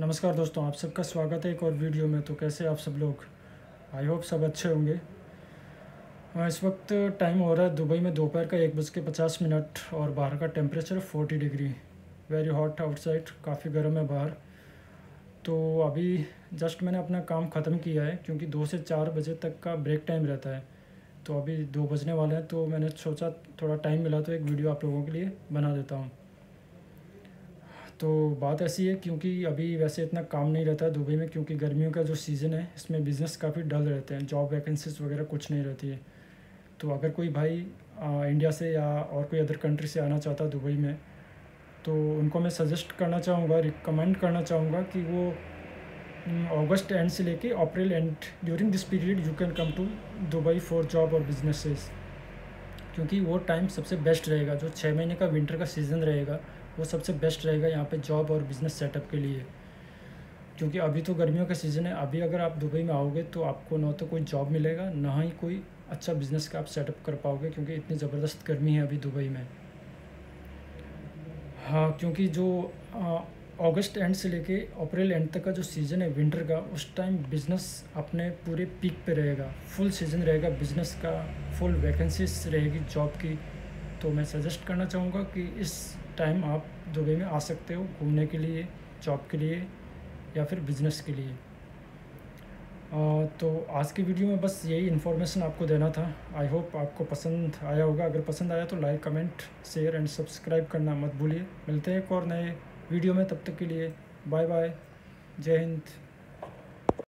नमस्कार दोस्तों, आप सबका स्वागत है एक और वीडियो में। तो कैसे आप सब लोग, आई होप सब अच्छे होंगे। इस वक्त टाइम हो रहा है दुबई में दोपहर का 1:50 और बाहर का temperature 40 degree. Very hot outside, काफ़ी गर्म है बाहर। तो अभी जस्ट मैंने अपना काम ख़त्म किया है क्योंकि 2 से 4 बजे तक का ब्रेक टाइम रहता है। तो अभी 2 बजने वाले हैं, तो मैंने सोचा थोड़ा टाइम मिला तो एक वीडियो आप लोगों के लिए बना देता हूँ। तो बात ऐसी है क्योंकि अभी वैसे इतना काम नहीं रहता है दुबई में, क्योंकि गर्मियों का जो सीज़न है इसमें बिज़नेस काफ़ी डल रहते हैं, जॉब वैकेंसीज वगैरह कुछ नहीं रहती है। तो अगर कोई भाई इंडिया से या और कोई अदर कंट्री से आना चाहता है दुबई में, तो उनको मैं सजेस्ट करना चाहूँगा, रिकमेंड करना चाहूँगा कि वो अगस्त एंड से लेके अप्रैल end, during this period you can come to Dubai for job और बिजनेसेस, क्योंकि वो टाइम सबसे बेस्ट रहेगा। जो 6 महीने का विंटर का सीज़न रहेगा वो सबसे बेस्ट रहेगा यहाँ पे जॉब और बिज़नेस सेटअप के लिए, क्योंकि अभी तो गर्मियों का सीज़न है। अभी अगर आप दुबई में आओगे तो आपको ना तो कोई जॉब मिलेगा, ना ही कोई अच्छा बिज़नेस का आप सेटअप कर पाओगे, क्योंकि इतनी ज़बरदस्त गर्मी है अभी दुबई में। हाँ, क्योंकि जो अगस्त एंड से लेके अप्रैल एंड तक का जो सीज़न है विंटर का, उस टाइम बिज़नेस अपने पूरे पीक पे रहेगा, फुल सीज़न रहेगा बिज़नेस का, फुल वैकेंसीज रहेगी जॉब की। तो मैं सजेस्ट करना चाहूँगा कि इस टाइम आप दुबई में आ सकते हो घूमने के लिए, जॉब के लिए या फिर बिज़नेस के लिए। तो आज की वीडियो में बस यही इन्फॉर्मेशन आपको देना था। आई होप आपको पसंद आया होगा। अगर पसंद आया तो like, comment, share and subscribe करना मत भूलिए। मिलते हैं एक और नए वीडियो में, तब तक के लिए बाय बाय, जय हिंद।